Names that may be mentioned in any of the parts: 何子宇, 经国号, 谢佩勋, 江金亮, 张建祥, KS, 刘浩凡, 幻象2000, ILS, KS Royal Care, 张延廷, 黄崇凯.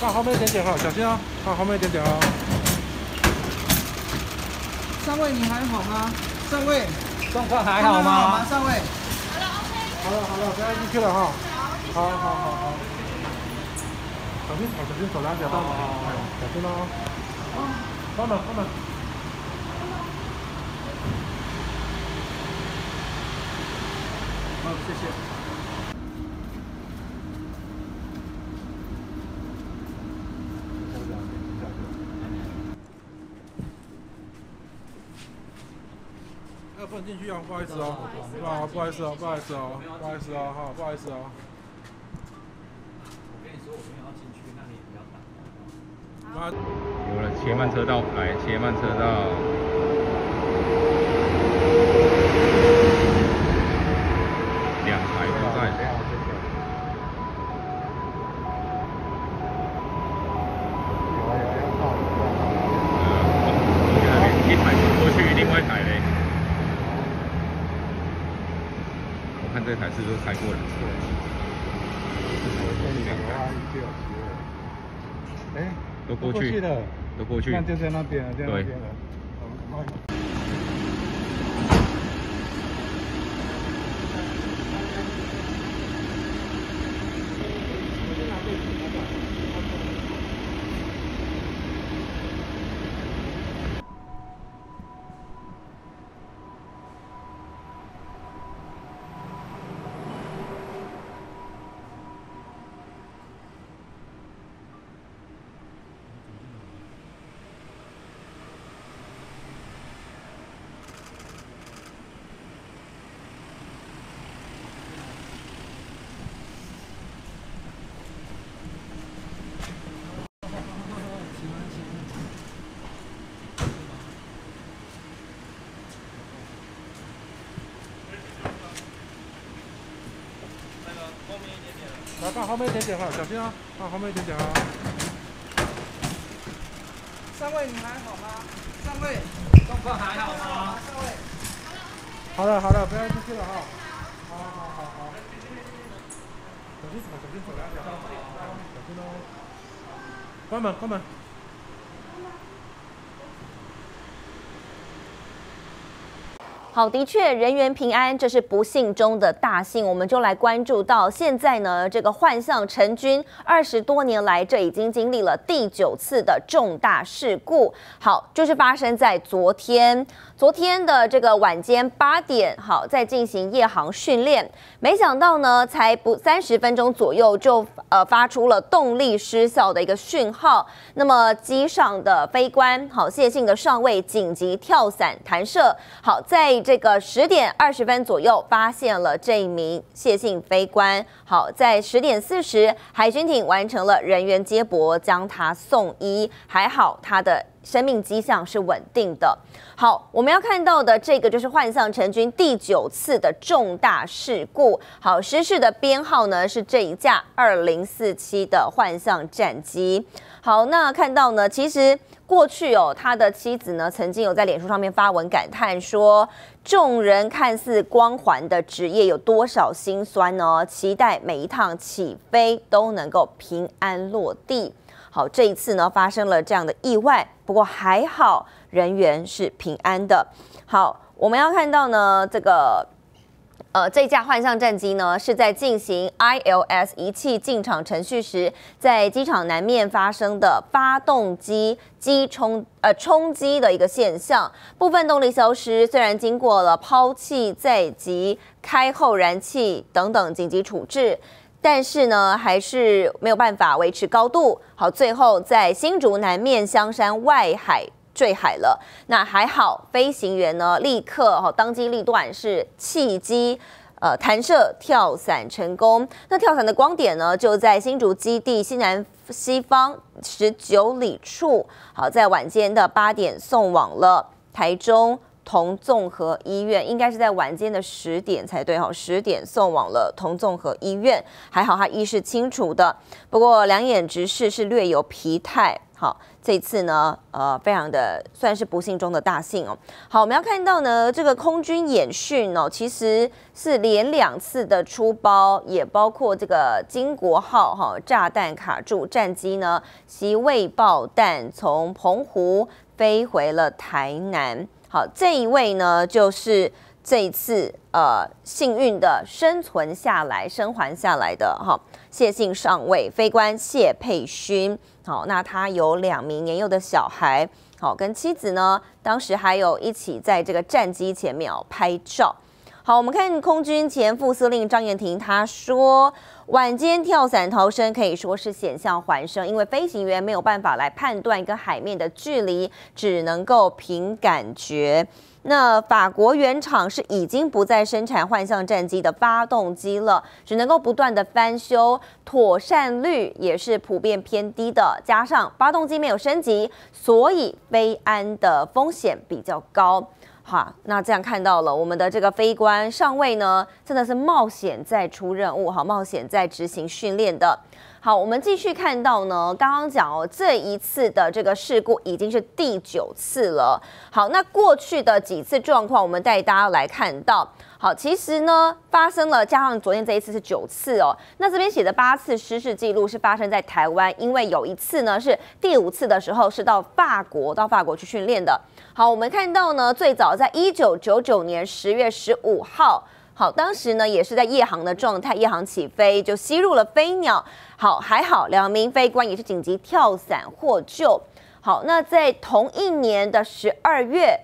放后面一点点哈，小心哦，放后面一点点哦。上尉你还好吗？上尉，状况还好吗？上尉。好了 ，OK。好了，不要进去了哈。好。小心手拉脚到嘛，小心哦。放了。好，谢谢。 不能进去啊，不好意思哦，不好意思哦。我跟你说，我没有要进去，那你也不要打。有了，切慢车道，来切慢车道，两台都在。 这台是都开过两次了。哎，都过去了，都过去。就在那边了，在那边了。来放后面一点点哈，小心啊！放后面一点点啊！上尉你还好吗？上尉，状况还好吗？上尉，好了，不要出去了哈。好。小心走两脚，小心哦！关门。 好，的确，人员平安，这是不幸中的大幸。我们就来关注到现在呢，这个幻象成军20多年来，这已经经历了第9次的重大事故。好，就是发生在昨天的这个晚间8点，好，在进行夜航训练。没想到呢，才不30分钟左右就发出了动力失效的一个讯号。那么机上的飞官，好，谢姓的上尉紧急跳伞弹射，好，在 这个10点20分左右发现了这一名谢姓飞官。好，在10点40，海巡艇完成了人员接驳，将他送医。还好他的生命迹象是稳定的。好，我们要看到的这个就是幻象成军第9次的重大事故。好，失事的编号呢是这一架2047的幻象战机。好，那看到呢，其实 过去哦，他的妻子呢曾经有在脸书上面发文感叹说，众人看似光环的职业有多少辛酸呢？期待每一趟起飞都能够平安落地。好，这一次呢发生了这样的意外，不过还好人员是平安的。好，我们要看到呢这个。 这架幻象战机呢，是在进行 ILS 仪器进场程序时，在机场南面发生的发动机冲击的一个现象，部分动力消失。虽然经过了抛气再及开后燃气等等紧急处置，但是呢，还是没有办法维持高度。好，最后在新竹南面香山外海 坠海了，那还好，飞行员呢立刻当机立断是弃机，弹射跳伞成功。那跳伞的光点呢就在新竹基地西南方19里处，好，在晚间的8点送往了台中同综合医院，应该是在晚间的10点才对哈，10点送往了同综合医院，还好他意识清楚的，不过两眼直视是略有疲态。好，这一次呢，非常的算是不幸中的大幸哦。好，我们要看到呢，这个空军演训哦，其实是连两次的出包，也包括这个经国号哈、哦、炸弹卡住战机呢，其未爆弹从澎湖飞回了台南。好，这一位呢就是这一次幸运的生存下来、生还下来的哈、哦，谢姓上尉飞官谢佩勋。 好，那他有2名年幼的小孩，好，跟妻子呢，当时还有一起在这个战机前面拍照。好，我们看空军前副司令张延廷，他说，晚间跳伞逃生可以说是险象环生，因为飞行员没有办法来判断跟海面的距离，只能够凭感觉。 那法国原厂是已经不再生产幻象战机的发动机了，只能够不断的翻修，妥善率也是普遍偏低的，加上发动机没有升级，所以飞安的风险比较高。好，那这样看到了我们的这个飞官上尉呢，真的是冒险在出任务，好，冒险在执行训练的。 好，我们继续看到呢，刚刚讲哦，这一次的这个事故已经是第9次了。好，那过去的几次状况，我们带大家来看到。好，其实呢，发生了加上昨天这一次是9次哦。那这边写的8次失事记录是发生在台湾，因为有一次呢是第5次的时候是到法国去训练的。好，我们看到呢，最早在1999年10月15号。 好，当时呢也是在夜航的状态，夜航起飞就吸入了飞鸟。好，还好2名飞官也是紧急跳伞获救。好，那在同一年的12月，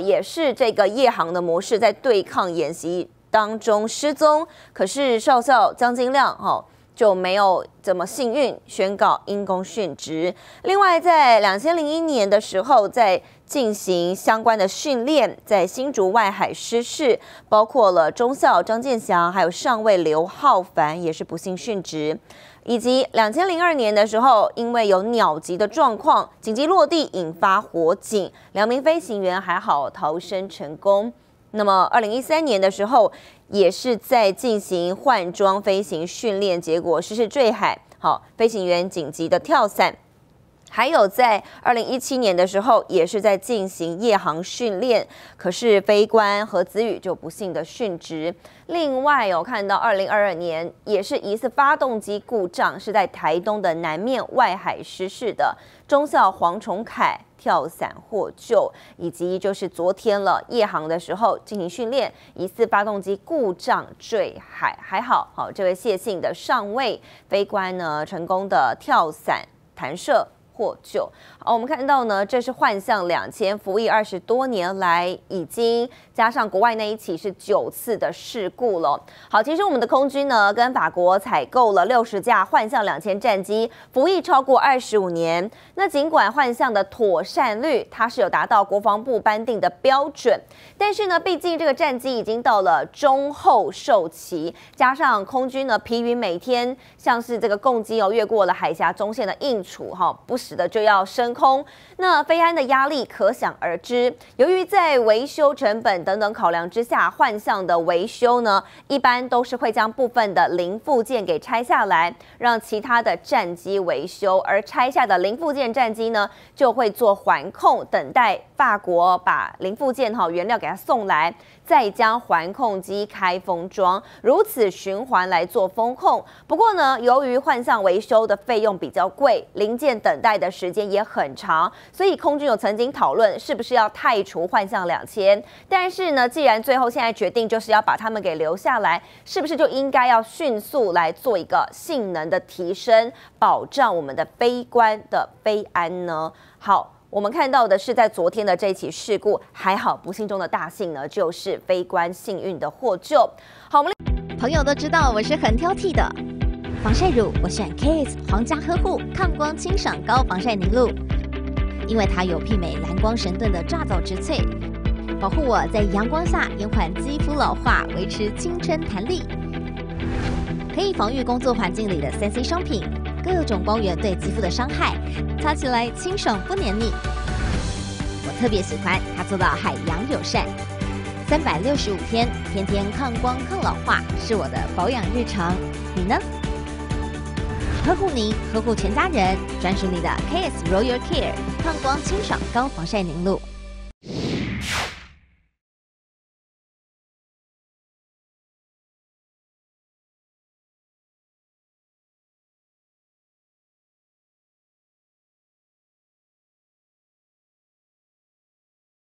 也是这个夜航的模式在对抗演习当中失踪，可是少校江金亮哦就没有这么幸运，宣告因公殉职。另外，在2001年的时候，在 进行相关的训练，在新竹外海失事，包括了中校张建祥，还有上尉刘浩凡，也是不幸殉职。以及2002年的时候，因为有鸟击的状况，紧急落地引发火警，2名飞行员还好逃生成功。那么2013年的时候，也是在进行换装飞行训练，结果失事坠海，好，飞行员紧急的跳伞。 还有在2017年的时候，也是在进行夜航训练，可是飞官何子宇就不幸的殉职。另外哦，看到2022年也是疑似发动机故障，是在台东的南面外海失事的中校黄崇凯跳伞获救，以及就是昨天了夜航的时候进行训练，疑似发动机故障坠海，还好好这位谢姓的上尉飞官呢成功的跳伞弹射 获救。好，我们看到呢，这是幻象2000服役20多年来，已经加上国外那一起是9次的事故了。好，其实我们的空军呢，跟法国采购了60架幻象2000战机，服役超过25年。那尽管幻象的妥善率它是有达到国防部颁定的标准，但是呢，毕竟这个战机已经到了中后寿期，加上空军呢疲于每天像是这个共机哦越过了海峡中线的应处哈，不 使得就要升空，那飞安的压力可想而知。由于在维修成本等等考量之下，幻象的维修呢，一般都是会将部分的零附件给拆下来，让其他的战机维修。而拆下的零附件战机呢，就会做环控，等待法国把零附件原料给它送来，再将环控机开封装，如此循环来做封控。不过呢，由于幻象维修的费用比较贵，零件等待 的时间也很长，所以空军有曾经讨论是不是要汰除幻象2000，但是呢，既然最后现在决定就是要把他们给留下来，是不是就应该要迅速来做一个性能的提升，保障我们的飞官的飞安呢？好，我们看到的是在昨天的这起事故，还好不幸中的大幸呢，就是飞官幸运的获救。好，我们朋友都知道我是很挑剔的。 防晒乳我选 KS 皇家呵护抗光清爽高防晒凝露，因为它有媲美蓝光神盾的抓藻植萃，保护我在阳光下延缓肌肤老化，维持青春弹力，可以防御工作环境里的3C 商品各种光源对肌肤的伤害，擦起来清爽不黏腻。我特别喜欢它做到海洋友善，365天，天天抗光抗老化是我的保养日常。你呢？呵护您，呵护全家人，专属你的 KS Royal Care 抗光清爽高防晒凝露。